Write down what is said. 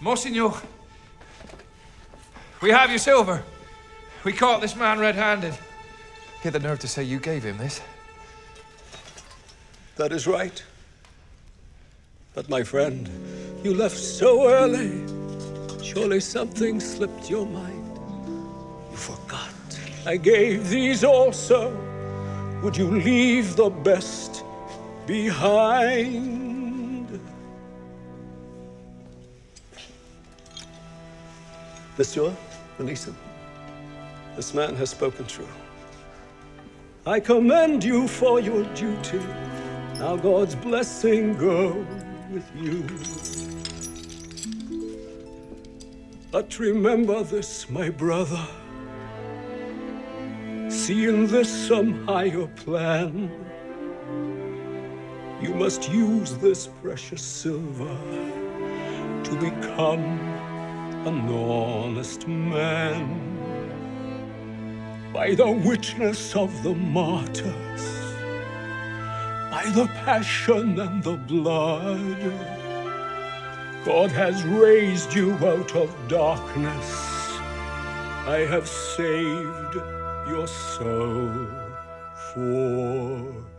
Monsignor, we have your silver. We caught this man red-handed. He had the nerve to say you gave him this. That is right. But, my friend, you left so early. Surely something slipped your mind. You forgot. I gave these also. Would you leave the best behind? Monsieur, release him. This man has spoken true. I commend you for your duty. Now God's blessing go with you. But remember this, my brother. See in this some higher plan. You must use this precious silver to become an honest man. By the witness of the martyrs, by the passion and the blood, God has raised you out of darkness. I have saved your soul for